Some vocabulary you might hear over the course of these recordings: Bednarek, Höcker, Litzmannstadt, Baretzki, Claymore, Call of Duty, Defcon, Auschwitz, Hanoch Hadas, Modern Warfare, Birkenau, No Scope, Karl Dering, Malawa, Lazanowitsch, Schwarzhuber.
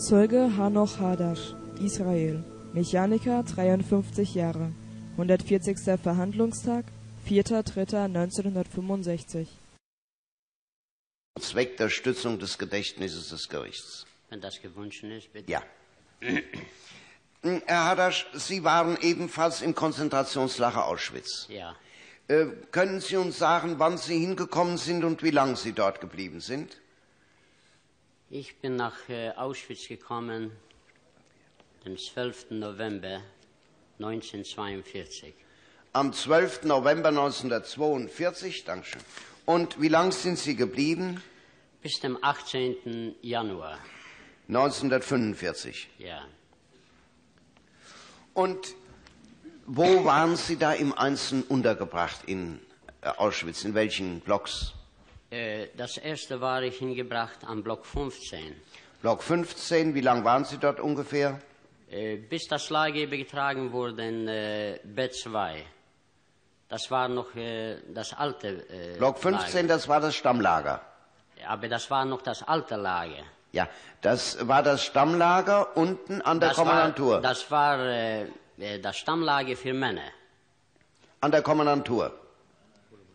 Zeuge Hanoch Hadas, Israel, Mechaniker, 53 Jahre, 140. Verhandlungstag, 4.3.1965. Zweck der Stützung des Gedächtnisses des Gerichts. Wenn das gewünscht ist, bitte. Ja. Herr Hadas, Sie waren ebenfalls im Konzentrationslager Auschwitz. Ja. Können Sie uns sagen, wann Sie hingekommen sind und wie lange Sie dort geblieben sind? Ich bin nach Auschwitz gekommen, den 12. November 1942. Am 12. November 1942, dankeschön. Und wie lange sind Sie geblieben? Bis zum 18. Januar. 1945? Ja. Und wo waren Sie da im Einzelnen untergebracht in Auschwitz? In welchen Blocks? Das erste war ich hingebracht am Block 15. Block 15, wie lange waren Sie dort ungefähr? Bis das Lager übertragen wurde in B2. Das war noch das alte Block 15, Lager. Das war das Stammlager. Aber das war noch das alte Lager. Ja, das war das Stammlager unten an der Kommandantur. Das war das Stammlager für Männer. An der Kommandantur?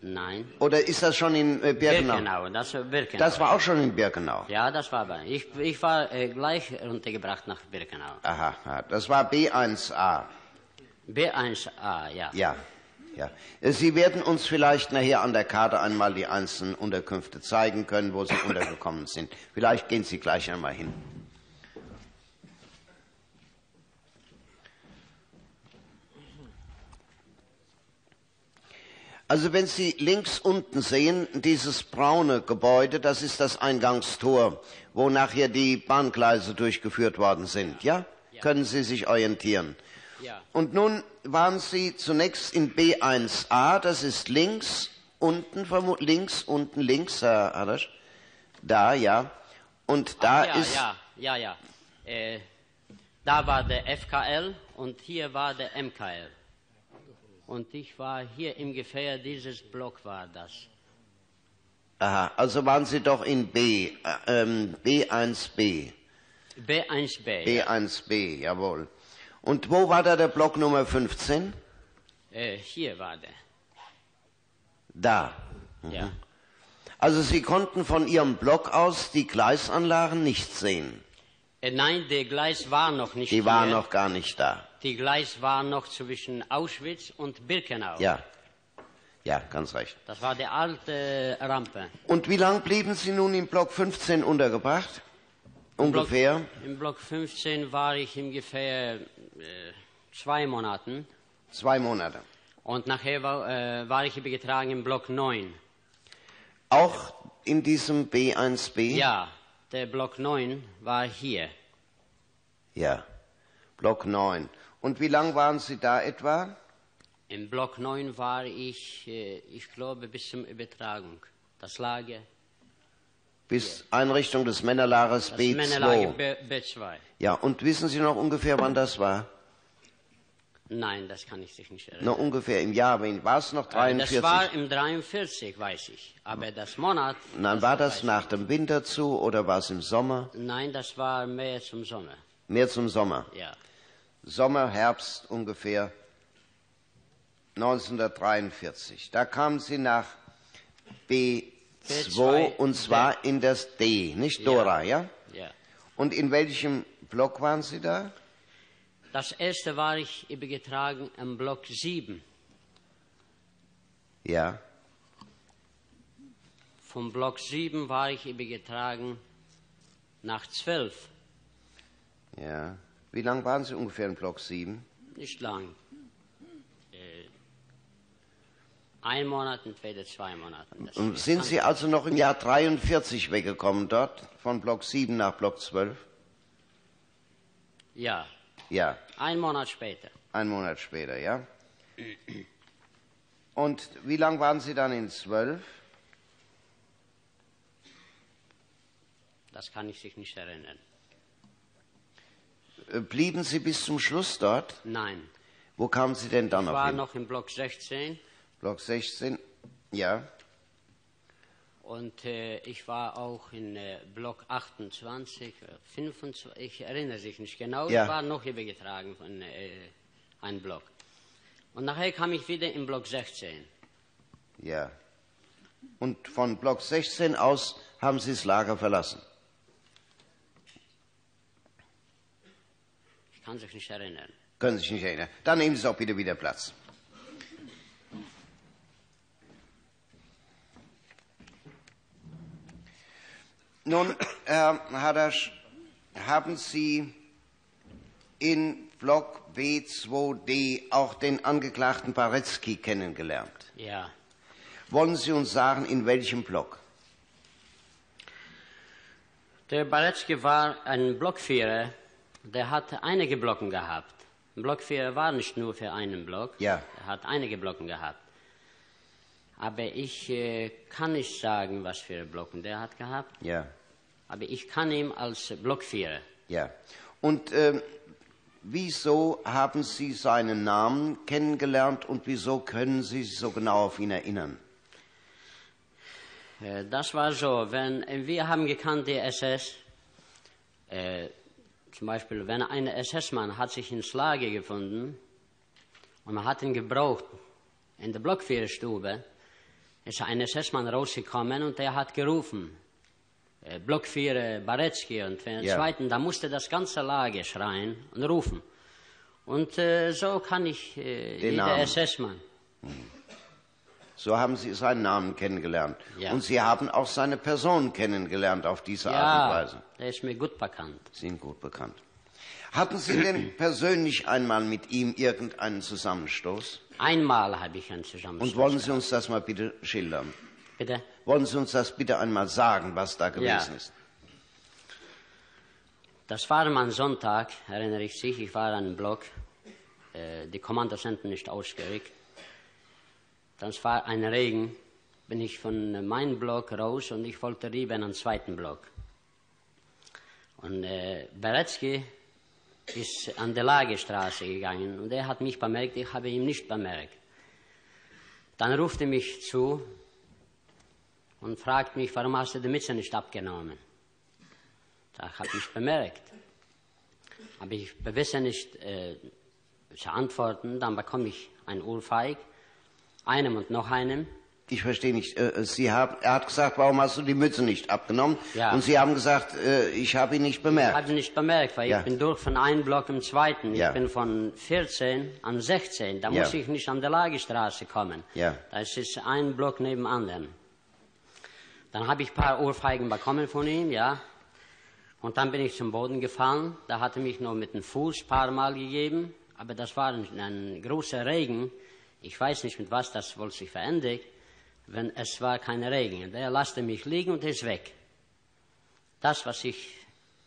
Nein. Oder ist das schon in Birkenau? Birkenau, das war auch schon in Birkenau? Ja, das war bei. Ich war gleich runtergebracht nach Birkenau. Aha, das war B1A. B1A, ja. Ja. Ja. Sie werden uns vielleicht nachher an der Karte einmal die einzelnen Unterkünfte zeigen können, wo Sie untergekommen sind. Vielleicht gehen Sie gleich einmal hin. Also wenn Sie links unten sehen, dieses braune Gebäude, das ist das Eingangstor, wo nachher die Bahngleise durchgeführt worden sind. Ja? Ja. Können Sie sich orientieren. Ja. Und nun waren Sie zunächst in B1A, das ist links unten, Herr Hadas. Da, ja. Und da ist... Ja. Da war der FKL und hier war der MKL. Und ich war hier im Gefähr, dieses Block war das. Aha, also waren Sie doch in B1B. B1B. B1B, ja. Jawohl. Und wo war da der Block Nummer 15? Hier war der. Da. Mhm. Ja. Also Sie konnten von Ihrem Block aus die Gleisanlagen nicht sehen? Nein, der Gleis war noch nicht da. Die war noch gar nicht da. Die Gleis war noch zwischen Auschwitz und Birkenau. Ja. Ja, ganz recht. Das war die alte Rampe. Und wie lange blieben Sie nun im Block 15 untergebracht? Ungefähr? Im Block 15 war ich ungefähr 2 Monate. 2 Monate. Und nachher war ich übergetragen im Block 9. Auch in diesem B1B? Ja, der Block 9 war hier. Ja, Block 9. Und wie lange waren Sie da etwa? Im Block 9 war ich, ich glaube, bis zur Übertragung. Das Lager... Bis Einrichtung des Männerlagers B2. Männerlager B2. Ja, und wissen Sie noch ungefähr, wann das war? Nein, das kann ich sich nicht erinnern. Noch ungefähr im Jahr, war es noch 43? Das war im 43, weiß ich. Aber das Monat... Nein, war das nach dem Winter zu oder war es im Sommer? Nein, das war mehr zum Sommer. Mehr zum Sommer? Ja. Sommer, Herbst ungefähr 1943. Da kamen Sie nach B2. Und zwar in das D, nicht Dora, ja? Ja. Und in welchem Block waren Sie da? Das erste war ich übergetragen im Block 7. Ja. Vom Block 7 war ich übergetragen nach 12. Ja. Wie lange waren Sie ungefähr im Block 7? Nicht lang. 1 Monat und später 2 Monate. Und sind Sie also noch im Jahr 43 weggekommen dort, von Block 7 nach Block 12? Ja. Ja. 1 Monat später. 1 Monat später, ja. Und wie lange waren Sie dann in 12? Das kann ich sich nicht erinnern. Blieben Sie bis zum Schluss dort? Nein. Wo kamen Sie denn dann noch hin? Ich war noch im Block 16. Block 16, ja. Und ich war auch in Block 28, 25, ich erinnere mich nicht genau, ja. Ich war noch übergetragen von einem Block. Und nachher kam ich wieder in Block 16. Ja. Und von Block 16 aus haben Sie das Lager verlassen? Ich kann mich nicht erinnern. Können Sie sich nicht erinnern. Dann nehmen Sie auch bitte wieder Platz. Nun, Herr Hadas, haben Sie in Block B2D auch den Angeklagten Baretzki kennengelernt? Ja. Wollen Sie uns sagen, in welchem Block? Der Baretzki war ein Blockführer, der hat einige Blocken gehabt. Ein Blockführer war nicht nur für einen Block, ja. Er hat einige Blocken gehabt. Aber ich kann nicht sagen, was für Blocken der hat gehabt. Ja. Aber ich kann ihn als Blockführer. Ja. Und wieso haben Sie seinen Namen kennengelernt und wieso können Sie sich so genau auf ihn erinnern? Das war so, wenn wir haben gekannt die SS. Zum Beispiel, wenn ein SS-Mann hat sich ins Lager gefunden und man hat ihn gebraucht in der Blockführerstube. Ist ein SS-Mann rausgekommen und der hat gerufen, Blockführer Baretzki, und für den ja. Zweiten, da musste das ganze Lager schreien und rufen. Und so kann ich jeder SS-Mann. So haben Sie seinen Namen kennengelernt. Ja. Und Sie haben auch seine Person kennengelernt auf diese ja, Art und Weise. Ja, der ist mir gut bekannt. Sie sind gut bekannt. Hatten Sie denn persönlich einmal mit ihm irgendeinen Zusammenstoß? Einmal habe ich einen Zusammenstoß. Und wollen Sie uns das mal bitte schildern? Bitte? Wollen Sie uns das bitte einmal sagen, was da gewesen ja. ist? Das war am Sonntag, erinnere ich mich. Ich war an einem Block. Die Kommandos sind nicht ausgerückt. Dann war ein Regen. Bin ich von meinem Block raus und ich wollte rüber an den zweiten Block. Und Baretzki ist an der Lagerstraße gegangen und er hat mich bemerkt, ich habe ihn nicht bemerkt. Dann ruft er mich zu und fragt mich, warum hast du die Mütze nicht abgenommen? Ich habe mich bemerkt. Aber ich bewisse nicht zu antworten, dann bekomme ich ein Ohrfeig, einem und noch einem. Ich verstehe nicht. Er hat gesagt, warum hast du die Mütze nicht abgenommen? Ja. Und Sie haben gesagt, ich habe ihn nicht bemerkt. Ich habe ihn nicht bemerkt, weil ja. ich bin durch von einem Block im zweiten. Ja. Ich bin von 14 an 16. Da ja. muss ich nicht an der Lagerstraße kommen. Ja. Das ist ein Block neben anderen. Dann habe ich ein paar Ohrfeigen bekommen von ihm, ja. Und dann bin ich zum Boden gefallen. Da hat er mich nur mit dem Fuß ein paar Mal gegeben. Aber das war ein großer Regen. Ich weiß nicht, mit was das wohl sich verändert. Wenn es war keine Regen. Der lasste mich liegen und ist weg. Das, was ich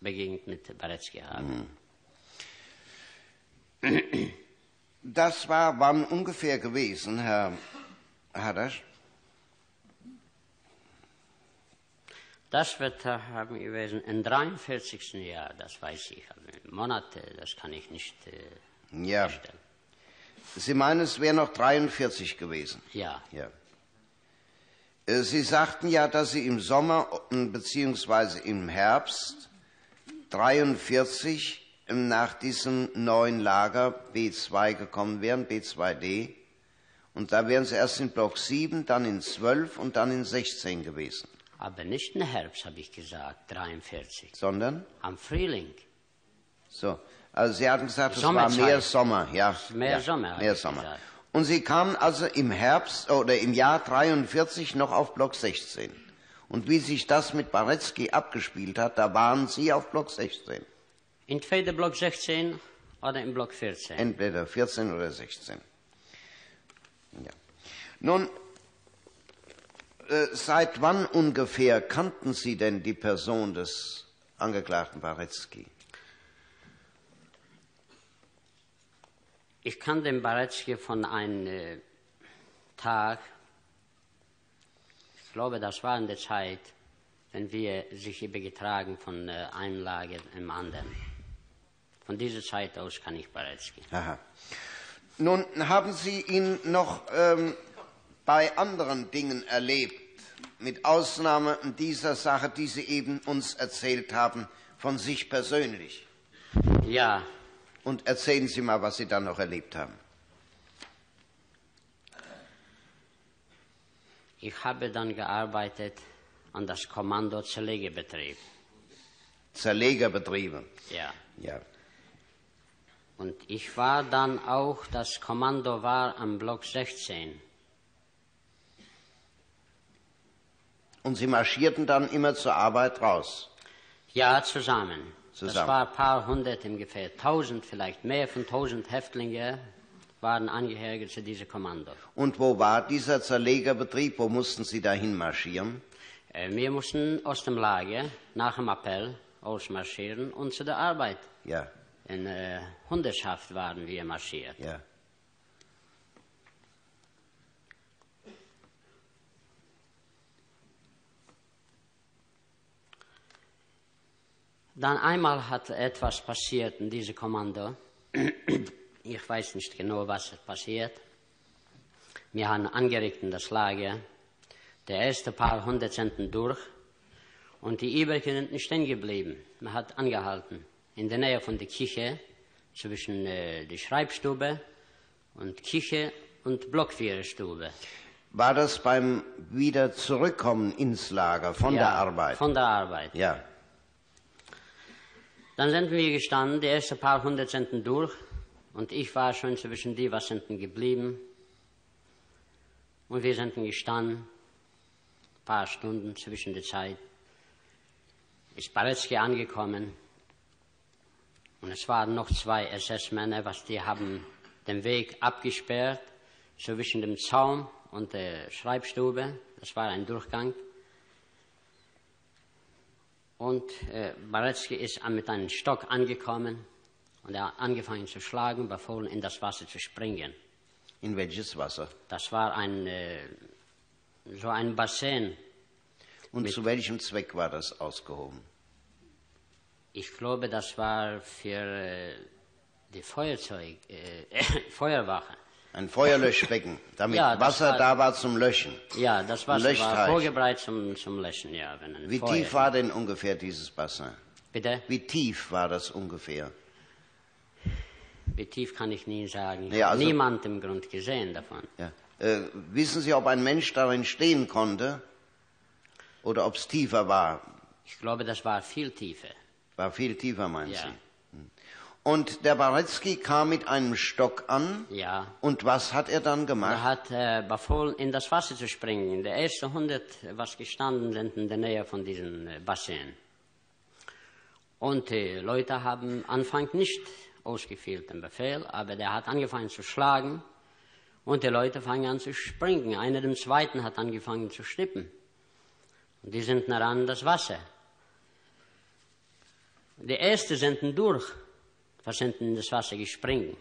begegnet mit Baretzki habe. Das war wann ungefähr gewesen, Herr Hadas? Das wird haben gewesen im 43. Jahr, das weiß ich. Also Monate, das kann ich nicht ja. feststellen. Sie meinen, es wäre noch 43 gewesen? Ja. Ja. Sie sagten ja, dass Sie im Sommer bzw. im Herbst 43 nach diesem neuen Lager B2 gekommen wären, B2D. Und da wären Sie erst in Block 7, dann in 12 und dann in 16 gewesen. Aber nicht im Herbst, habe ich gesagt, 43. Sondern? Am Frühling. So, also Sie hatten gesagt, es war mehr Sommer. Ja, mehr ja, Sommer, mehr Sommer. Gesagt. Und Sie kamen also im Herbst oder im Jahr 43 noch auf Block 16. Und wie sich das mit Baretzki abgespielt hat, da waren Sie auf Block 16. Entweder Block 16 oder im Block 14. Entweder 14 oder 16. Ja. Nun, seit wann ungefähr kannten Sie denn die Person des Angeklagten Baretzki? Ich kannte den Baretzki von einem Tag, ich glaube, das war in der Zeit, wenn wir sich übergetragen von einem Lager im anderen. Von dieser Zeit aus kann ich Baretzki. Aha. Nun, haben Sie ihn noch bei anderen Dingen erlebt? mit Ausnahme dieser Sache, die Sie eben uns erzählt haben, von sich persönlich. Ja. Und erzählen Sie mal, was Sie dann noch erlebt haben. Ich habe dann gearbeitet an das Kommando Zerlegerbetrieb. Zerlegerbetriebe? Ja. Ja. Und ich war dann auch, das Kommando war am Block 16. Und Sie marschierten dann immer zur Arbeit raus? Ja, zusammen. Das war ein paar hundert ungefähr, 1000 vielleicht, mehr von 1000 Häftlinge waren Angehörige zu diesem Kommando. Und wo war dieser Zerlegerbetrieb, wo mussten Sie dahin marschieren? Wir mussten aus dem Lager nach dem Appell ausmarschieren und zu der Arbeit. Ja. In Hunderschaft waren wir marschiert. Ja. Dann einmal hat etwas passiert in diesem Kommando. Ich weiß nicht genau, was passiert. Wir haben angeregt in das Lager. Der erste paar hundert sind durch und die übrigen sind stehen geblieben. Man hat angehalten. In der Nähe von der Küche, zwischen der Schreibstube und Küche und Blockführerstube. War das beim Wiederzurückkommen ins Lager von der Arbeit? Von der Arbeit. Ja. Dann sind wir gestanden, die ersten paar hundert sind durch und ich war schon zwischen die, was sind geblieben. Und wir sind gestanden, ein paar Stunden zwischen der Zeit. Ist Baretzki angekommen und es waren noch zwei SS-Männer, was die haben den Weg abgesperrt zwischen dem Zaun und der Schreibstube. Das war ein Durchgang. Und Baretzki ist mit einem Stock angekommen und er hat angefangen zu schlagen, befohlen, in das Wasser zu springen. In welches Wasser? Das war ein, so ein Bassin. Und zu welchem Zweck war das ausgehoben? Ich glaube, das war für die Feuerwache. Ein Feuerlöschbecken, damit Wasser war, da war zum Löschen. Ja, das Wasser war vorgebreitet zum Löschen, ja. Wenn wie tief war denn ungefähr dieses Bassin? Bitte? Wie tief war das ungefähr? Wie tief kann ich nie sagen. Ich habe niemand im Grund gesehen davon. Ja. Wissen Sie, ob ein Mensch darin stehen konnte? Oder ob es tiefer war? Ich glaube, das war viel tiefer. War viel tiefer, meinst du? Ja. Und der Baretzki kam mit einem Stock an. Ja. Und was hat er dann gemacht? Er hat befohlen, in das Wasser zu springen. Der erste 100, was gestanden sind in der Nähe von diesem Bassin. Und die Leute haben Anfang nicht ausgeführt den Befehl, aber der hat angefangen zu schlagen. Und die Leute fangen an zu springen. Einer dem Zweiten hat angefangen zu schnippen. Und die sind nah an das Wasser. Die Ersten sind durch. Was sind in das Wasser gespringen.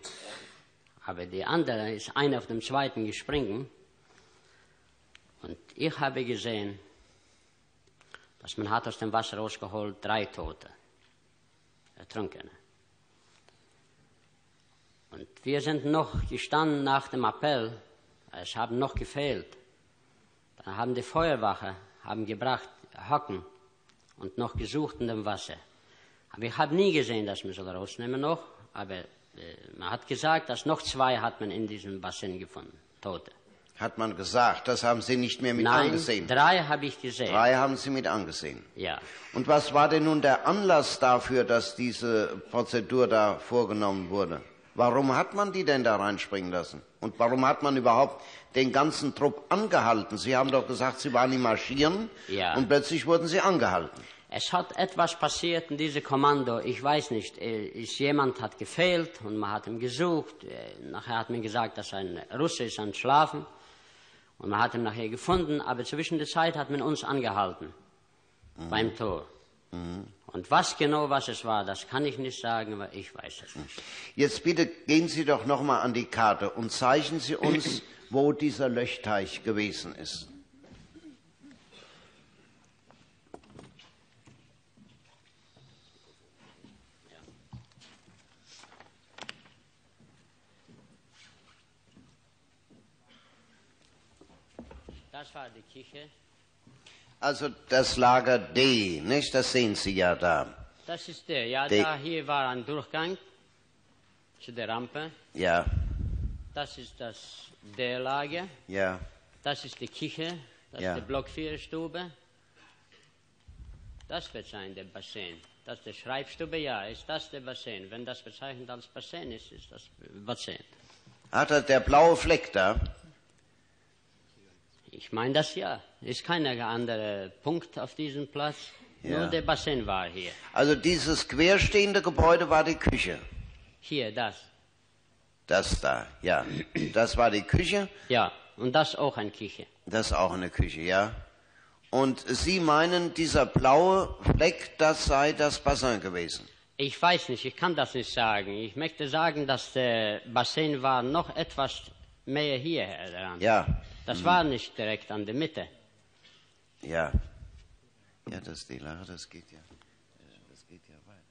Aber die andere ist einer auf dem zweiten gespringen. Und ich habe gesehen, dass man hat aus dem Wasser rausgeholt 3 Tote, Ertrunkene. Und wir sind noch gestanden nach dem Appell, es haben noch gefehlt. Dann haben die Feuerwache gebracht Hacken und noch gesucht in dem Wasser. Aber ich habe nie gesehen, dass man so rausnehmen noch, aber man hat gesagt, dass noch 2 hat man in diesem Bassin gefunden, Tote. Hat man gesagt, das haben Sie nicht mehr mit angesehen? Nein, 3 habe ich gesehen. 3 haben Sie mit angesehen? Ja. Und was war denn nun der Anlass dafür, dass diese Prozedur da vorgenommen wurde? Warum hat man die denn da reinspringen lassen? Und warum hat man überhaupt den ganzen Trupp angehalten? Sie haben doch gesagt, Sie waren im Marschieren und plötzlich wurden Sie angehalten. Es hat etwas passiert in diesem Kommando, ich weiß nicht, jemand hat gefehlt und man hat ihn gesucht. Nachher hat man gesagt, dass ein Russe ist an Schlafen und man hat ihn nachher gefunden, aber zwischen der Zeit hat man uns angehalten beim Tor. Und was genau, was es war, das kann ich nicht sagen, aber ich weiß es nicht. Jetzt bitte gehen Sie doch nochmal an die Karte und zeichnen Sie uns, wo dieser Löschteich gewesen ist. Das war die Kirche. Also das Lager D, nicht? Das sehen Sie ja da. Das ist der, ja, D. Da hier war ein Durchgang zu der Rampe. Ja. Das ist das D-Lager. Ja. Das ist die Küche, das ist die Block 4 Stube. Das wird sein, der Bassin. Das ist der Schreibstube, ja, ist das der Bassin. Wenn das bezeichnet als Bassin ist, ist das Bassin. Hat er der blaue Fleck da? Ich meine das ja. Ist kein anderer Punkt auf diesem Platz. Ja. Nur der Bassin war hier. Also dieses querstehende Gebäude war die Küche? Hier, das. Das da, ja. Das war die Küche? Ja, und das auch eine Küche. Das auch eine Küche, ja. Und Sie meinen, dieser blaue Fleck, das sei das Bassin gewesen? Ich weiß nicht, ich kann das nicht sagen. Ich möchte sagen, dass der Bassin war noch etwas mehr hierher dran. Ja. Das war nicht direkt an der Mitte. Ja. Ja, das die Lache, das geht ja weit.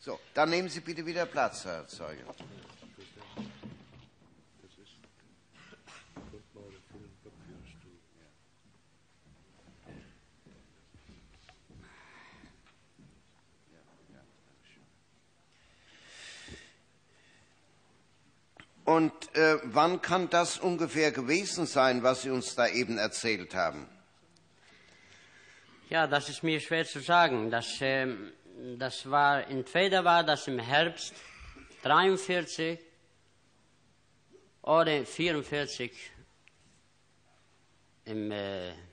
So, dann nehmen Sie bitte wieder Platz, Herr Zeuge. Und wann kann das ungefähr gewesen sein, was Sie uns da eben erzählt haben? Ja, das ist mir schwer zu sagen. Das war, entweder war das im Herbst 43 oder 44 im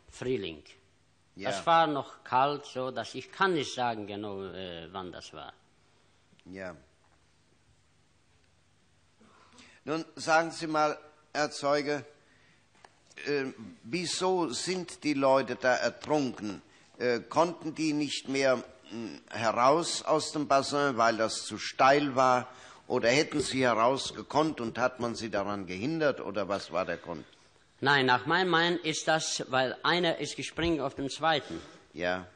Frühling. Ja. Das war noch kalt, so dass ich kann nicht sagen genau, wann das war. Ja. Nun sagen Sie mal, Herr Zeuge, wieso sind die Leute da ertrunken? Konnten die nicht mehr heraus aus dem Bassin, weil das zu steil war? Oder hätten sie herausgekonnt und hat man sie daran gehindert? Oder was war der Grund? Nein, nach meinem Meinen ist das, weil einer ist gesprungen auf den zweiten. Ja.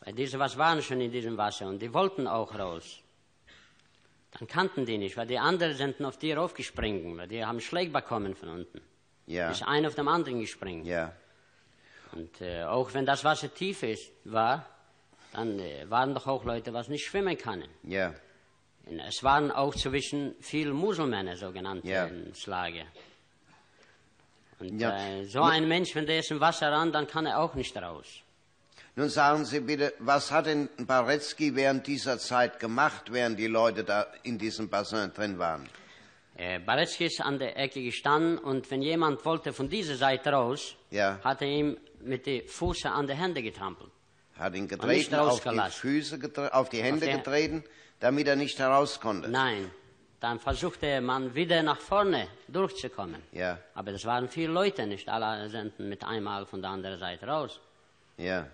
Weil diese was waren schon in diesem Wasser und die wollten auch raus. Dann kannten die nicht, weil die anderen sind auf die raufgesprungen, weil die haben Schläge bekommen von unten. Ja. Ist einer auf dem anderen gesprungen. Ja. Und auch wenn das Wasser tief war, dann waren doch auch Leute, was nicht schwimmen können. Ja. Und es waren auch zwischen vielen Muselmänner, sogenannte, ins Lager. Und so ein Mensch, wenn der ist im Wasser ran, dann kann er auch nicht raus. Nun sagen Sie bitte, was hat denn Baretzki während dieser Zeit gemacht, während die Leute da in diesem Bassin drin waren? Baretzki ist an der Ecke gestanden und wenn jemand wollte von dieser Seite raus, hat er ihm mit den Füßen an die Hände getrampelt. Hat ihn getreten, auf die Füße auf die Hände getreten, damit er nicht heraus konnte? Nein, dann versuchte der Mann wieder nach vorne durchzukommen. Ja. Aber das waren viele Leute, nicht alle sind mit einmal von der anderen Seite raus. Ja.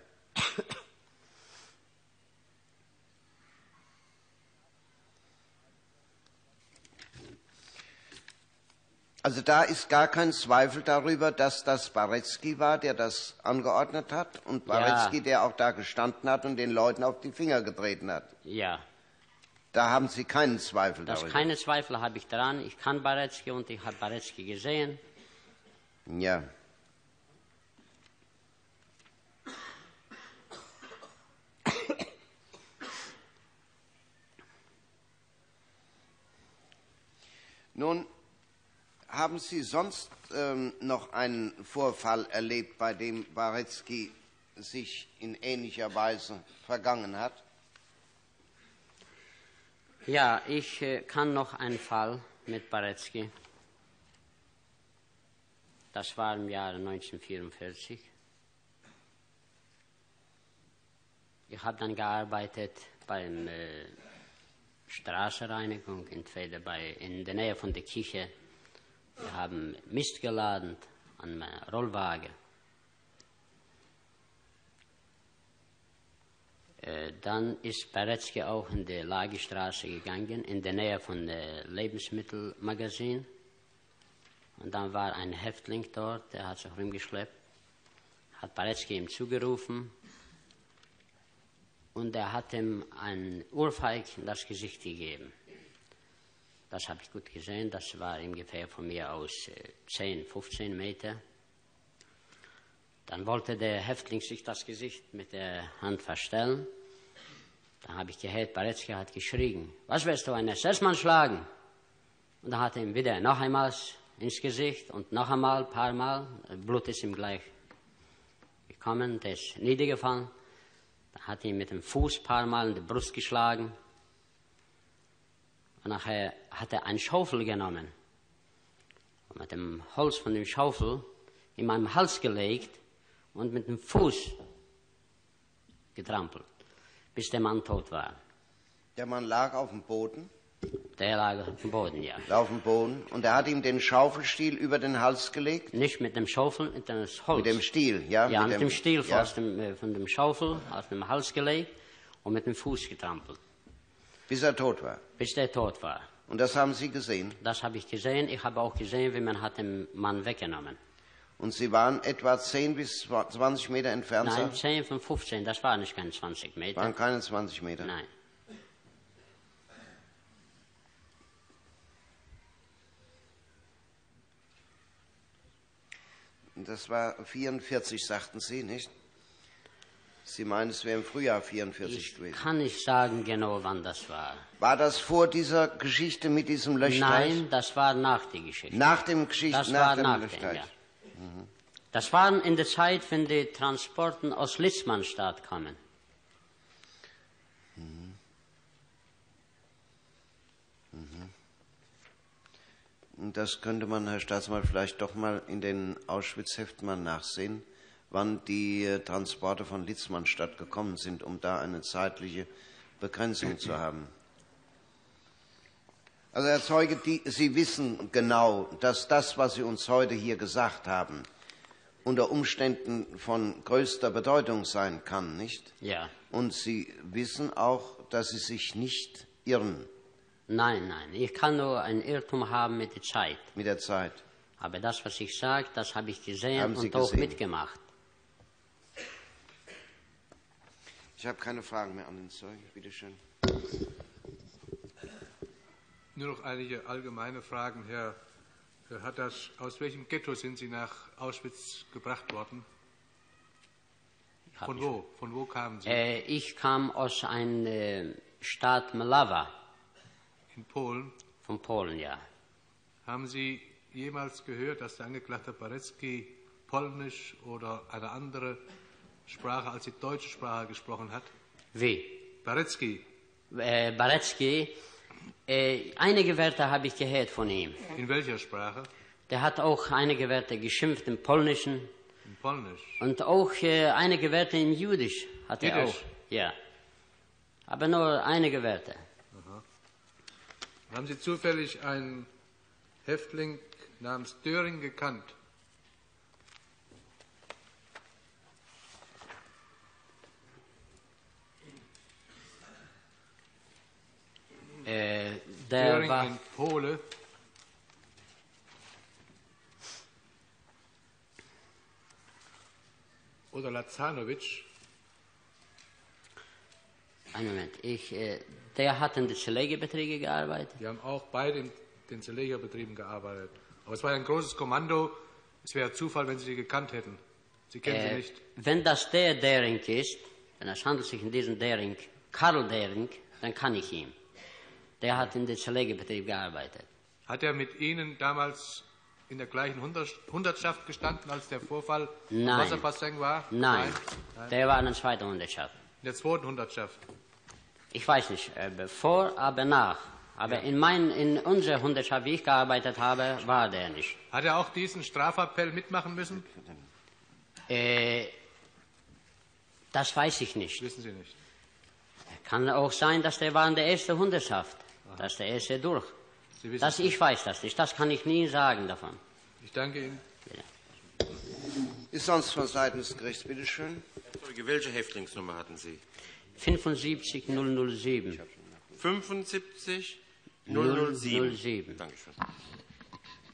Also da ist gar kein Zweifel darüber, dass das Baretzki war, der das angeordnet hat und Baretzki, der auch da gestanden hat und den Leuten auf die Finger getreten hat. Ja. Da haben Sie keinen Zweifel darüber? Keine Zweifel habe ich daran. Ich kann Baretzki und ich habe Baretzki gesehen. Ja. Nun, haben Sie sonst noch einen Vorfall erlebt, bei dem Baretzki sich in ähnlicher Weise vergangen hat? Ja, ich kann noch einen Fall mit Baretzki. Das war im Jahre 1944. Ich habe dann gearbeitet beim Straßenreinigung, entweder in der Nähe von der Kirche. Wir haben Mist geladen an einem Rollwagen. Dann ist Baretzki auch in die Lagerstraße gegangen, in der Nähe von dem Lebensmittelmagazin. Und dann war ein Häftling dort, der hat sich rumgeschleppt, hat Baretzki ihm zugerufen. Und er hat ihm einen Ohrfeig in das Gesicht gegeben. Das habe ich gut gesehen. Das war ungefähr von mir aus 10, 15 Meter. Dann wollte der Häftling sich das Gesicht mit der Hand verstellen. Da habe ich gehört, Baretzki hat geschrien, was willst du, einen SS-Mann schlagen? Und da hat er ihm wieder noch einmal ins Gesicht und noch einmal, ein paar Mal, Blut ist ihm gleich gekommen, der ist niedergefallen. Da hat er ihn mit dem Fuß ein paar Mal in die Brust geschlagen. Und nachher hat er einen Schaufel genommen und mit dem Holz von dem Schaufel in meinen Hals gelegt und mit dem Fuß getrampelt, bis der Mann tot war. Der Mann lag auf dem Boden? Der lag auf dem Boden, ja. Auf dem Boden. Und er hat ihm den Schaufelstiel über den Hals gelegt? Nicht mit dem Schaufel, mit dem Holz. Mit dem Stiel, ja? Ja, mit dem Stiel ja. Von dem Schaufel auf dem Hals gelegt und mit dem Fuß getrampelt. Bis er tot war? Bis er tot war. Und das haben Sie gesehen? Das habe ich gesehen. Ich habe auch gesehen, wie man hat den Mann weggenommen. Und Sie waren etwa 10 bis 20 Meter entfernt? Nein, 10 von 15. Das waren nicht keine 20 Meter. Waren keine 20 Meter? Nein. Das war 44, sagten Sie, nicht? Sie meinen, es wäre im Frühjahr 44 gewesen. Ich kann nicht sagen genau, wann das war. War das vor dieser Geschichte mit diesem Löschteich? Nein, das war nach der Geschichte. Nach dem Geschichte, das nach war dem nach Löschteich. Dem, ja. Mhm. Das war in der Zeit, wenn die Transporten aus Litzmannstadt kamen. Mhm. Mhm. Und das könnte man, Herr Staatsmann, vielleicht doch mal in den Auschwitz-Heften mal nachsehen, wann die Transporte von Litzmannstadt gekommen sind, um da eine zeitliche Begrenzung zu haben. Also Herr Zeuge, Sie wissen genau, dass das, was Sie uns heute hier gesagt haben, unter Umständen von größter Bedeutung sein kann, nicht? Ja. Und Sie wissen auch, dass Sie sich nicht irren. Nein, nein, ich kann nur einen Irrtum haben mit der Zeit. Mit der Zeit. Aber das, was ich sage, das habe ich gesehen und auch mitgemacht. Ich habe keine Fragen mehr an den Zeugen. Bitte schön. Nur noch einige allgemeine Fragen, Herr Hadas. Aus welchem Ghetto sind Sie nach Auschwitz gebracht worden? Von wo? Von wo kamen Sie? Ich kam aus einer Stadt Malawa. In Polen? Von Polen, ja. Haben Sie jemals gehört, dass der Angeklagte Baretzki Polnisch oder eine andere Sprache als die deutsche Sprache gesprochen hat? Wie? Baretzki. Baretzki. Einige Wörter habe ich gehört von ihm. In welcher Sprache? Der hat auch einige Wörter geschimpft im Polnischen. In Polnisch? Und auch einige Wörter in Jüdisch hat er auch. Ja. Aber nur einige Wörter. Aha. Haben Sie zufällig einen Häftling namens Döring gekannt? Der war ein Pole. Oder Lazanowitsch. Einen Moment, der hat in den Zelegerbetrieben gearbeitet. Die haben auch beide in den Zelegerbetrieben gearbeitet. Aber es war ein großes Kommando. Es wäre Zufall, wenn Sie sie gekannt hätten. Sie kennen sie nicht. Wenn das der Dering ist, wenn es handelt sich um diesen Dering, Karl Dering, dann kann ich ihn. Der hat in den Zerlegebetrieb gearbeitet. Hat er mit Ihnen damals in der gleichen Hundertschaft gestanden, als der Vorfall im Wasserpasseng war? Nein. Nein, der war in der zweiten Hundertschaft. In der zweiten Hundertschaft? Ich weiß nicht, bevor, aber nach. Aber ja. In unserer Hundertschaft, wie ich gearbeitet habe, war der nicht. Hat er auch diesen Strafappell mitmachen müssen? Das weiß ich nicht. Wissen Sie nicht? Kann auch sein, dass der war in der ersten Hundertschaft. Dass der erste durch. Ich weiß das nicht. Das kann ich nie sagen davon. Ich danke Ihnen. Bitte. Ist sonst von Seiten des Gerichts. Bitte schön. Herr Zeuge, welche Häftlingsnummer hatten Sie? 75007. 75007. Dankeschön.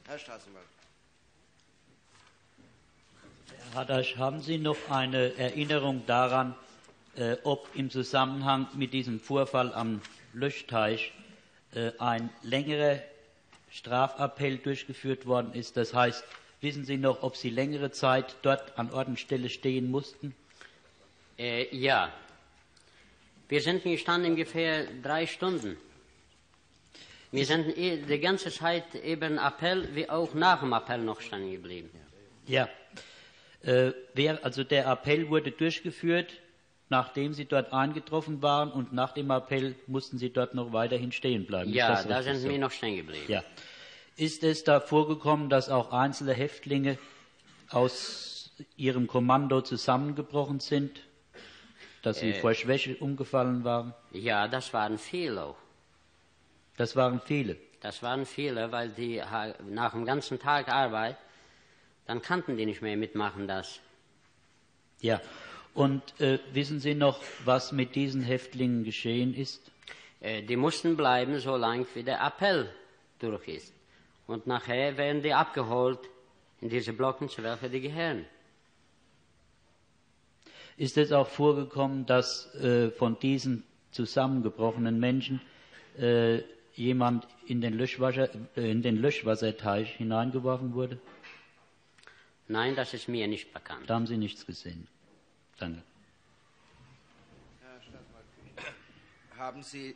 Herr Straßenbach. Herr Hadas, haben Sie noch eine Erinnerung daran, ob im Zusammenhang mit diesem Vorfall am Löschteich ein längerer Strafappell durchgeführt worden ist. Das heißt, wissen Sie noch, ob Sie längere Zeit dort an Ort und Stelle stehen mussten? Ja. Wir sind gestanden ungefähr 3 Stunden. Wir sind die ganze Zeit eben Appell, wie auch nach dem Appell noch stehen geblieben. Ja. Also der Appell wurde durchgeführt, nachdem Sie dort eingetroffen waren, und nach dem Appell mussten Sie dort noch weiterhin stehen bleiben. Ja, da sind wir noch stehen geblieben. Ja. Ist es da vorgekommen, dass auch einzelne Häftlinge aus ihrem Kommando zusammengebrochen sind, dass sie vor Schwäche umgefallen waren? Ja, das waren viele auch. Das waren viele? Das waren viele, weil die nach dem ganzen Tag Arbeit, dann kannten die nicht mehr mitmachen das. Ja. Und wissen Sie noch, was mit diesen Häftlingen geschehen ist? Die mussten bleiben, solange wie der Appell durch ist. Und nachher werden die abgeholt in diese Blocken, zu welchen die gehören. Ist es auch vorgekommen, dass von diesen zusammengebrochenen Menschen jemand in den Löschwasserteich hineingeworfen wurde? Nein, das ist mir nicht bekannt. Da haben Sie nichts gesehen. Danke. Herr Stadtmarkt, haben Sie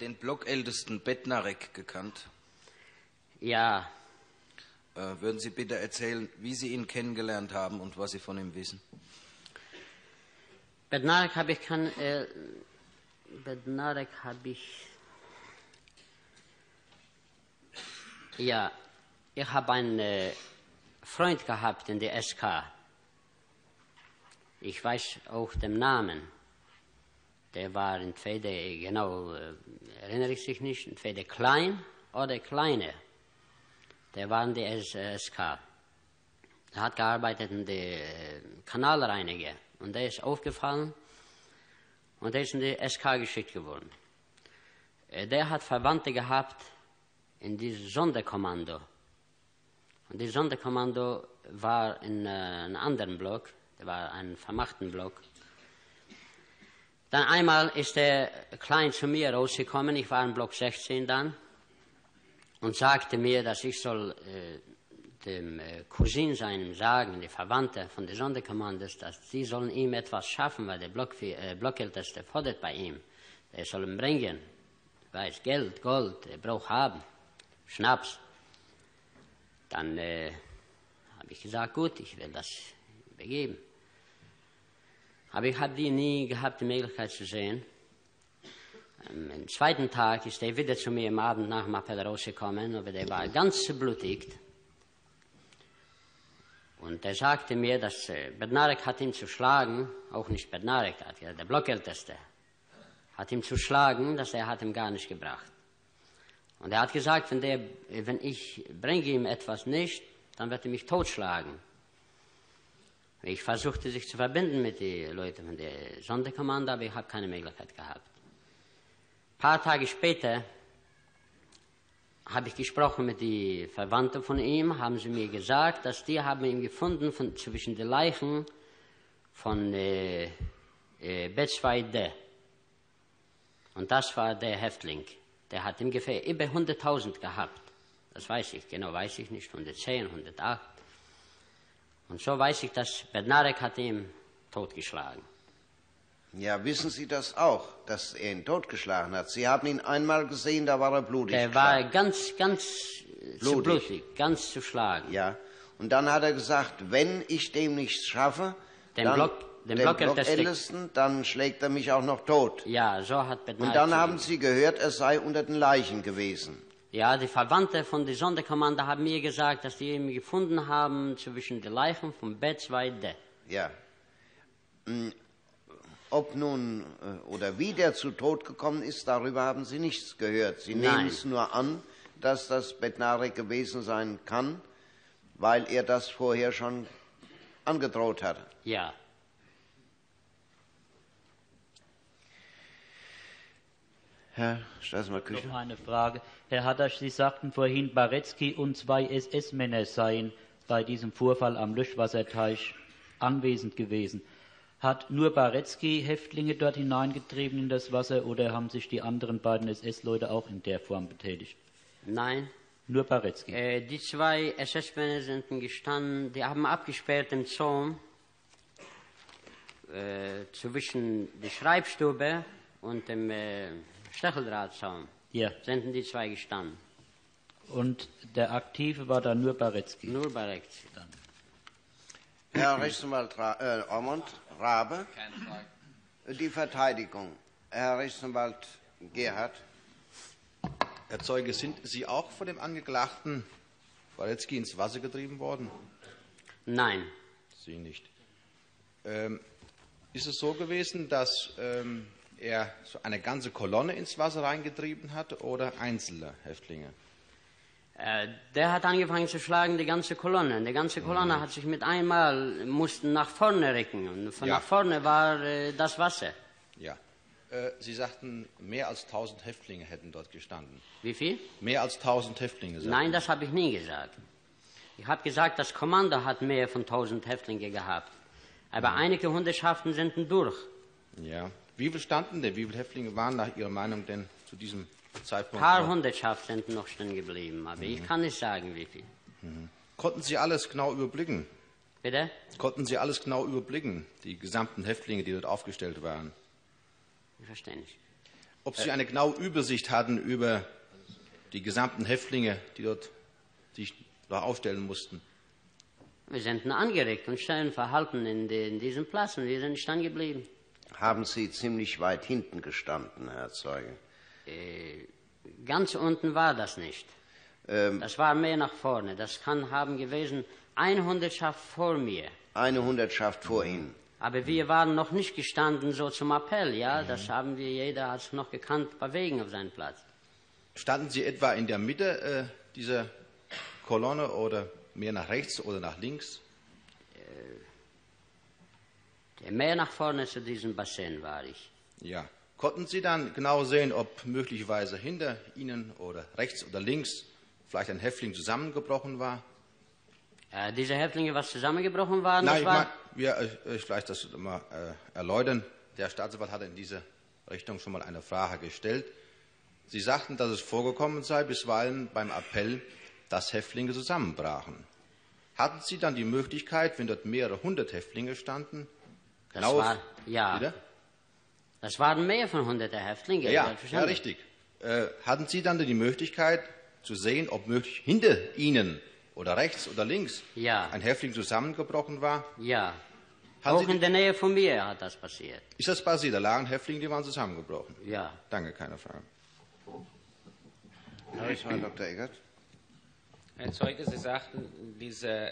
den Blockältesten Bednarek gekannt? Ja. Würden Sie bitte erzählen, wie Sie ihn kennengelernt haben und was Sie von ihm wissen? Bednarek habe ich Ja, ich habe einen Freund gehabt in der SK. Ich weiß auch den Namen. Der war entweder, genau, erinnere ich mich nicht, entweder Klein oder Kleine. Der war in der SK. Er hat gearbeitet in der Kanalreiniger. Und der ist aufgefallen und der ist in die SK geschickt geworden. Der hat Verwandte gehabt in dieses Sonderkommando. Und dieses Sonderkommando war in einem anderen Block. Er war ein vermachten Block. Dann einmal ist der Klein zu mir rausgekommen, ich war im Block 16 dann, und sagte mir, dass ich soll dem Cousin seinem sagen, der Verwandte von der Sonderkommandos, dass sie sollen ihm etwas schaffen, weil der Blockälteste fordert bei ihm. Er soll ihm bringen, weiß, Geld, Gold, er braucht haben, Schnaps. Dann habe ich gesagt, gut, ich will das begeben. Aber ich habe die nie gehabt, die Möglichkeit zu sehen. Am zweiten Tag ist er wieder zu mir am Abend nach dem Appell rausgekommen, aber der war ganz blutigt. Und er sagte mir, dass Bednarek hat ihn zu schlagen, auch nicht Bednarek, der Blockälteste, hat ihn zu schlagen, dass er hat ihm gar nicht gebracht. Und er hat gesagt, wenn ich bringe ihm etwas nicht, dann wird er mich totschlagen. Ich versuchte, sich zu verbinden mit den Leuten von der Sonderkommando, aber ich habe keine Möglichkeit gehabt. Ein paar Tage später habe ich gesprochen mit den Verwandten von ihm, haben sie mir gesagt, dass die haben ihn gefunden zwischen den Leichen von B2D. Und das war der Häftling. Der hat ungefähr über 100.000 gehabt. Das weiß ich, genau weiß ich nicht, 110, 108. Und so weiß ich, dass Bednarek hat ihn totgeschlagen. Ja, wissen Sie das auch, dass er ihn totgeschlagen hat? Sie haben ihn einmal gesehen, da war er blutig. Er war ganz zu schlagen. Ja, und dann hat er gesagt, wenn ich dem nichts schaffe, dann schlägt er mich auch noch tot. Ja, so hat Bednarek. Und dann haben Sie gehört, er sei unter den Leichen gewesen. Ja, die Verwandte von der Sonderkommando haben mir gesagt, dass die ihn gefunden haben zwischen den Leichen von B2D. Ja. Ob nun oder wie der zu Tod gekommen ist, darüber haben Sie nichts gehört. Sie nehmen es nur an, dass das Bednarek gewesen sein kann, weil er das vorher schon angedroht hatte. Ja. Herr Staatsmann-Küche. Noch eine Frage. Herr Hadas, Sie sagten vorhin, Baretzki und 2 SS-Männer seien bei diesem Vorfall am Löschwasserteich anwesend gewesen. Hat nur Baretzki Häftlinge dort hineingetrieben in das Wasser oder haben sich die anderen beiden SS-Leute auch in der Form betätigt? Nein. Nur Baretzki? Die zwei SS-Männer sind gestanden, die haben abgesperrt den Zaun zwischen der Schreibstube und dem Stacheldrahtzaun. Ja. Sind die zwei gestanden. Und der Aktive war dann nur Baretzki? Nur Baretzki. Dann. Herr Rechtsanwalt Ormond, Rabe, keine Frage. Die Verteidigung. Herr Rechtsanwalt Gerhard. Herr Zeuge, sind Sie auch von dem Angeklagten Baretzki ins Wasser getrieben worden? Nein. Sie nicht. Ist es so gewesen, dass er so eine ganze Kolonne ins Wasser reingetrieben hat oder einzelne Häftlinge? Der hat angefangen zu schlagen, die ganze Kolonne. Die ganze Kolonne hat sich mit einmal, mussten nach vorne rücken. Und von nach vorne war das Wasser. Ja. Sie sagten, mehr als 1000 Häftlinge hätten dort gestanden. Wie viel? Mehr als 1000 Häftlinge. Nein, das habe ich nie gesagt. Ich habe gesagt, das Kommando hat mehr von 1000 Häftlinge gehabt. Aber einige Hundertschaften sind durch. Ja. Wie viel standen denn? Wie viele Häftlinge waren nach Ihrer Meinung denn zu diesem Zeitpunkt? Ein paar Hundertschaften sind noch stehen geblieben, aber ich kann nicht sagen, wie viel. Konnten Sie alles genau überblicken? Bitte? Konnten Sie alles genau überblicken, die gesamten Häftlinge, die dort aufgestellt waren? Ich verstehe nicht. Ob Sie eine genaue Übersicht hatten über die gesamten Häftlinge, die dort sich aufstellen mussten? Wir sind angeregt und stellen Verhalten in diesen Plätzen. Wir sind stehen geblieben. Haben Sie ziemlich weit hinten gestanden, Herr Zeuge? Ganz unten war das nicht. Das war mehr nach vorne. Das kann haben gewesen, eine Hundertschaft vor mir. Eine Hundertschaft vor Ihnen. Aber wir waren noch nicht gestanden so zum Appell, ja. Das haben wir, jeder hat es noch gekannt, bewegen auf seinen Platz. Standen Sie etwa in der Mitte dieser Kolonne oder mehr nach rechts oder nach links? Der mehr nach vorne zu diesem Bassin war ich. Ja. Konnten Sie dann genau sehen, ob möglicherweise hinter Ihnen oder rechts oder links vielleicht ein Häftling zusammengebrochen war? Diese Häftlinge, was zusammengebrochen waren? Nein, ich will das mal erläutern. Der Staatsanwalt hatte in diese Richtung schon mal eine Frage gestellt. Sie sagten, dass es vorgekommen sei, bisweilen beim Appell, dass Häftlinge zusammenbrachen. Hatten Sie dann die Möglichkeit, wenn dort mehrere hundert Häftlinge standen? Das war, ja. Wieder? Das waren mehr von 100 Häftlinge. Ja, ja, richtig. Hatten Sie dann die Möglichkeit zu sehen, ob möglich hinter Ihnen oder rechts oder links ein Häftling zusammengebrochen war? Ja. Auch in der Nähe von mir hat das passiert. Ist das passiert? Da lagen Häftlinge, die waren zusammengebrochen? Ja. Danke, keine Frage. Herr Dr. Eggert. Herr Zeuge, Sie sagten, dieser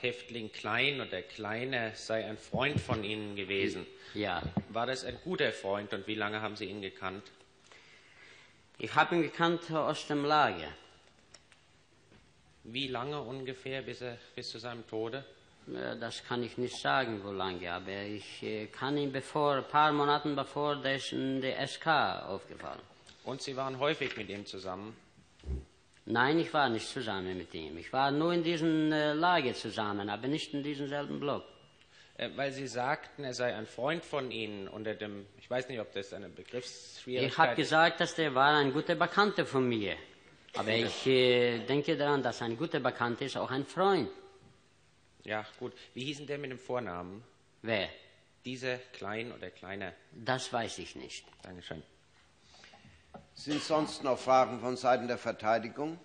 Häftling Klein oder Kleiner sei ein Freund von Ihnen gewesen. Ja. War das ein guter Freund und wie lange haben Sie ihn gekannt? Ich habe ihn gekannt aus dem Lager. Wie lange ungefähr bis zu seinem Tode? Ja, das kann ich nicht sagen, wo lange, aber ich kann ihn ein paar Monate bevor dessen der SK aufgefallen. Und Sie waren häufig mit ihm zusammen? Nein, ich war nicht zusammen mit ihm. Ich war nur in diesem Lager zusammen, aber nicht in diesem selben Block. Weil Sie sagten, er sei ein Freund von Ihnen unter dem, ich weiß nicht, ob das eine Begriffsschwierigkeit ist. Ich habe gesagt, dass der war ein guter Bekannter von mir. Aber ich denke daran, dass ein guter Bekannter ist auch ein Freund. Ja, gut. Wie hieß denn der mit dem Vornamen? Wer? Dieser Klein oder Kleiner? Das weiß ich nicht. Dankeschön. Sind sonst noch Fragen von Seiten der Verteidigung?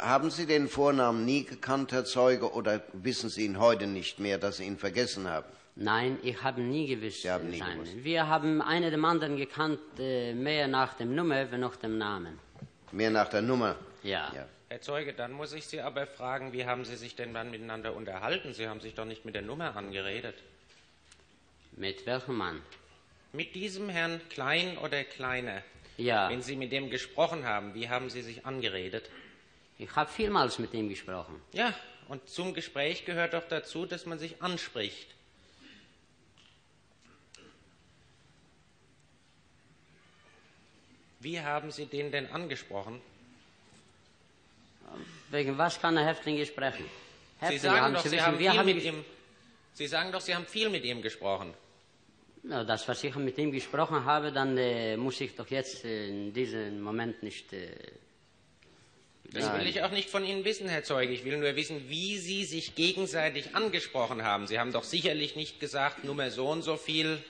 Haben Sie den Vornamen nie gekannt, Herr Zeuge, oder wissen Sie ihn heute nicht mehr, dass Sie ihn vergessen haben? Nein, ich habe nie gewusst. Sie haben nie gewusst. Wir haben einen dem anderen gekannt, mehr nach dem Nummer als nach dem Namen. Mehr nach der Nummer? Ja. Ja. Herr Zeuge, dann muss ich Sie aber fragen, wie haben Sie sich denn dann miteinander unterhalten? Sie haben sich doch nicht mit der Nummer angeredet. Mit welchem Mann? Mit diesem Herrn Klein oder Kleiner? Ja. Wenn Sie mit dem gesprochen haben, wie haben Sie sich angeredet? Ich habe vielmals mit ihm gesprochen. Ja, und zum Gespräch gehört doch dazu, dass man sich anspricht. Wie haben Sie den denn angesprochen? Wegen was kann der Häftling sprechen? Sie sagen doch, Sie haben viel mit ihm gesprochen. No, das, was ich mit ihm gesprochen habe, dann muss ich doch jetzt in diesem Moment nicht... das will ich auch nicht von Ihnen wissen, Herr Zeuge. Ich will nur wissen, wie Sie sich gegenseitig angesprochen haben. Sie haben doch sicherlich nicht gesagt, Nummer so und so viel.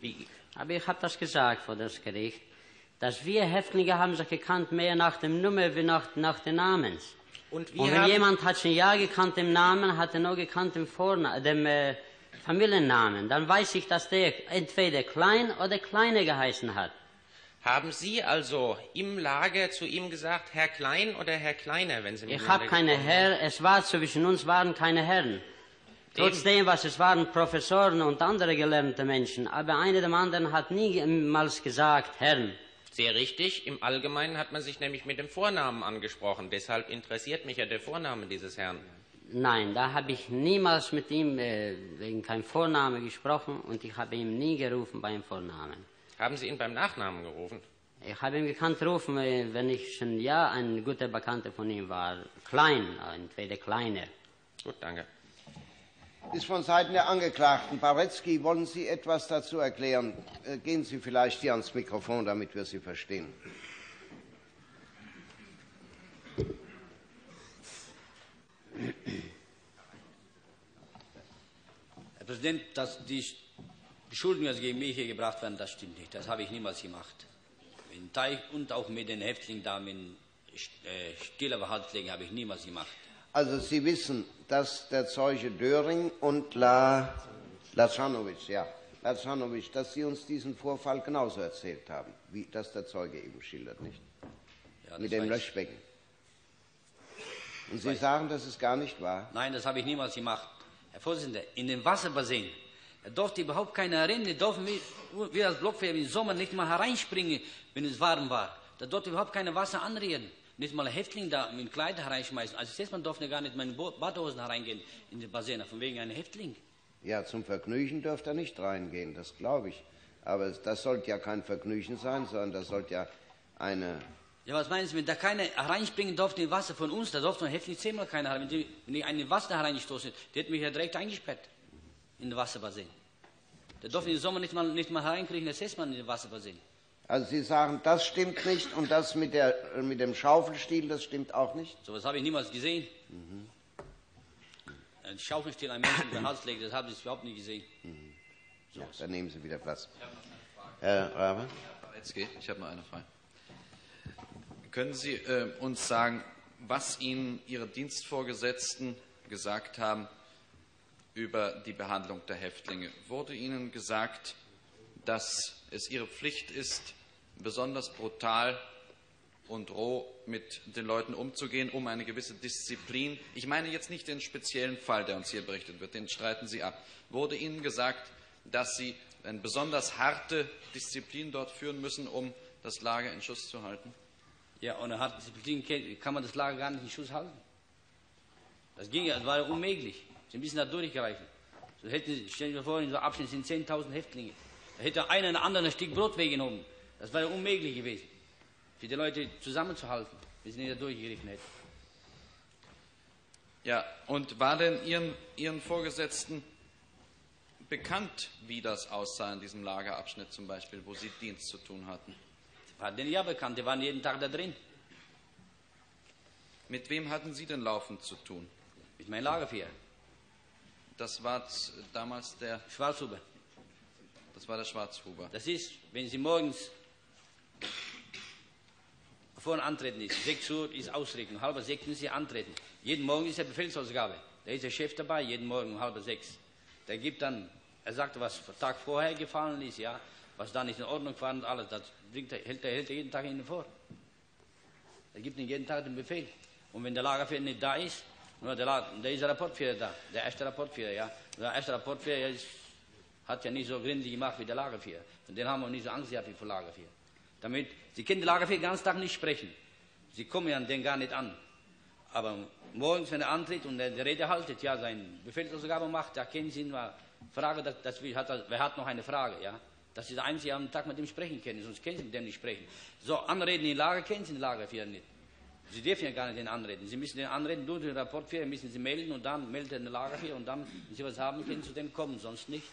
Wie? Aber ich habe das gesagt vor das Gericht, dass wir Häftlinge haben sich gekannt mehr nach dem Nummer wie nach den Namen. Und wenn jemand hat schon ja gekannt im Namen, hat er nur gekannt im dem Familiennamen, dann weiß ich, dass der entweder Klein oder Kleine geheißen hat. Haben Sie also im Lager zu ihm gesagt, Herr Klein oder Herr Kleiner, wenn Sie miteinander gesprochen haben? Ich habe keine Herren, es war zwischen uns waren keine Herren. Trotzdem, was es waren, Professoren und andere gelernte Menschen, aber einer dem anderen hat niemals gesagt, Herren. Sehr richtig, im Allgemeinen hat man sich nämlich mit dem Vornamen angesprochen, deshalb interessiert mich ja der Vorname dieses Herrn. Nein, da habe ich niemals mit ihm wegen keinem Vornamen gesprochen und ich habe ihm nie gerufen beim Vornamen. Haben Sie ihn beim Nachnamen gerufen? Ich habe ihn gekannt gerufen, wenn ich schon ja ein guter Bekannter von ihm war. Klein, entweder Kleiner. Gut, danke. Ist von Seiten der Angeklagten. Baretzki, wollen Sie etwas dazu erklären? Gehen Sie vielleicht hier ans Mikrofon, damit wir Sie verstehen. Herr Präsident, dass die Schulden, die gegen mich hier gebracht werden, das stimmt nicht. Das habe ich niemals gemacht. In Teich und auch mit den Häftlingen da in stiller Behandlung habe ich niemals gemacht. Also Sie wissen, dass der Zeuge Döring und Laczanowitsch, dass Sie uns diesen Vorfall genauso erzählt haben, wie das der Zeuge eben schildert, nicht? Ja, mit dem Löschbecken. Und Sie sagen, das ist gar nicht wahr? Nein, das habe ich niemals gemacht. Herr Vorsitzender, in dem Wasserbasin, da durfte überhaupt keiner rennen, da durften wir als Blockfeuerwehr im Sommer nicht mal hereinspringen, wenn es warm war. Da durfte überhaupt kein Wasser anrühren. Nicht mal ein Häftling da mit Kleid hereinschmeißen. Also selbst man durfte gar nicht meine Badhosen hereingehen in den Basin, von wegen einem Häftling. Ja, zum Vergnügen dürfte er nicht reingehen, das glaube ich. Aber das sollte ja kein Vergnügen sein, sondern das sollte ja eine... Ja, was meinen Sie, wenn da keiner hereinspringen durfte in Wasser von uns, da durfte ein Häftling zehnmal keiner herein. Wenn ich einen Wasser hereingestoßen hätte, der hätte mich ja direkt eingesperrt in den Wasserbasin. Da durfte ich im Sommer nicht mal hereinkriegen, das heißt man in den Wasserbasin. Also Sie sagen, das stimmt nicht und das mit dem Schaufelstiel, das stimmt auch nicht? So etwas habe ich niemals gesehen. Mhm. Ein Schaufelstiel, ein Mensch über den Hals legt, das habe ich überhaupt nicht gesehen. Mhm. So ja, dann nehmen Sie wieder Platz. Herr Rabe? Ich habe noch eine Frage. Können Sie uns sagen, was Ihnen Ihre Dienstvorgesetzten gesagt haben über die Behandlung der Häftlinge? Wurde Ihnen gesagt, dass es Ihre Pflicht ist, besonders brutal und roh mit den Leuten umzugehen, um eine gewisse Disziplin? Ich meine jetzt nicht den speziellen Fall, der uns hier berichtet wird, den streiten Sie ab. Wurde Ihnen gesagt, dass Sie eine besonders harte Disziplin dort führen müssen, um das Lager in Schuss zu halten? Ja, ohne harte Disziplin kann man das Lager gar nicht in Schuss halten. Das ging ja, das war ja unmöglich. Sie müssen da durchgreifen. So hätten, stellen Sie sich vor, in so einem Abschnitt sind 10.000 Häftlinge. Da hätte einer einen anderen ein Stück Brot weggenommen. Das wäre unmöglich gewesen, für die Leute zusammenzuhalten, bis sie nicht durchgegriffen hätten. Ja, und war denn Ihren Vorgesetzten bekannt, wie das aussah in diesem Lagerabschnitt zum Beispiel, wo Sie Dienst zu tun hatten? War denen ja bekannt, die waren jeden Tag da drin. Mit wem hatten Sie denn laufend zu tun? Mit meinem Lagerführer. Das war damals der... Schwarzhuber. Das war der Schwarzhuber. Das ist, wenn Sie morgens vorne antreten ist, 6 Uhr ist Ausrichtung, halb 6 müssen Sie antreten. Jeden Morgen ist ja Befehlsausgabe. Da ist der Chef dabei, jeden Morgen um halb 6. Der gibt dann, er sagt, was am Tag vorher gefallen ist, ja, was da nicht in Ordnung war und alles. Das hält er jeden Tag Ihnen vor. Er gibt Ihnen jeden Tag den Befehl. Und wenn der Lagerführer nicht da ist, da ist der Rapportführer da, der erste Rapportführer, ja. Der erste Rapportführer ist... hat ja nicht so gründlich gemacht wie der Lagerführer. Von denen haben wir auch nicht so Angst gehabt wie vor Lagerführer. Damit, Sie können den Lagerführer den ganzen Tag nicht sprechen. Sie kommen ja an den gar nicht an. Aber morgens, wenn er antritt und die Rede haltet, ja, seine Befehlsausgabe macht, da kennen Sie ihn mal. Frage, wer hat noch eine Frage, ja? Das ist der Einzige, am Tag mit dem sprechen können, sonst können Sie mit dem nicht sprechen. So, anreden in Lager kennen Sie den Lagerführer nicht. Sie dürfen ja gar nicht den anreden. Sie müssen den anreden, nur den Rapport für, müssen Sie melden und dann meldet den Lager hier und dann, wenn Sie was haben, können Sie zu dem kommen, sonst nicht.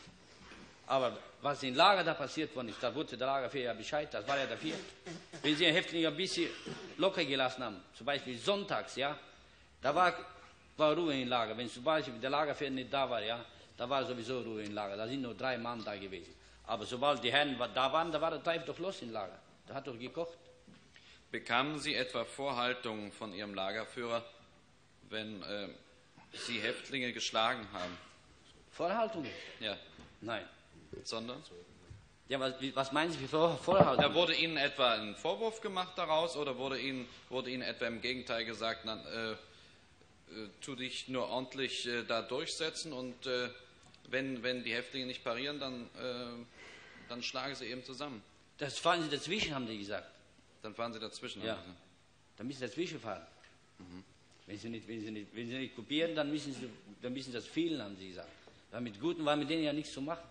Aber was im Lager da passiert worden ist, da wurde der Lagerführer ja Bescheid, das war ja dafür. Wenn Sie den Häftling ein bisschen locker gelassen haben, zum Beispiel sonntags, ja, da war Ruhe im Lager. Wenn zum Beispiel der Lagerführer nicht da war, ja, da war sowieso Ruhe im Lager. Da sind nur 3 Mann da gewesen. Aber sobald die Herren da waren, da war der Teufel doch los im Lager. Der hat doch gekocht. Bekamen Sie etwa Vorhaltungen von Ihrem Lagerführer, wenn Sie Häftlinge geschlagen haben? Vorhaltungen? Ja. Nein. Sondern? Ja, was meinen Sie für Vorhaltung? Da wurde Ihnen etwa ein Vorwurf gemacht daraus oder wurde Ihnen etwa im Gegenteil gesagt, na, tu dich nur ordentlich da durchsetzen und wenn die Häftlinge nicht parieren, dann schlage sie eben zusammen? Das fahren Sie dazwischen, haben die gesagt. Dann fahren Sie dazwischen? Ja, also. Dann müssen Sie dazwischen fahren. Mhm. Wenn Sie nicht kopieren, dann müssen Sie das fehlen, haben Sie gesagt. Weil mit Guten war mit denen ja nichts zu machen.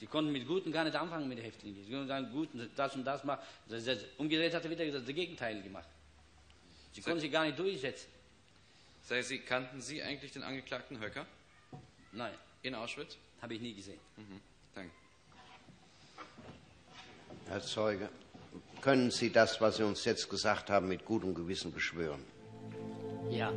Sie konnten mit Guten gar nicht anfangen mit den Häftlingen. Sie konnten sagen, Guten, das und das machen. Umgedreht hat er wieder das Gegenteil gemacht. Sie konnten sich gar nicht durchsetzen. Kannten Sie eigentlich den Angeklagten Höcker? Nein. In Auschwitz? Habe ich nie gesehen. Mhm. Danke. Herr Zeuge, können Sie das, was Sie uns jetzt gesagt haben, mit gutem Gewissen beschwören? Ja.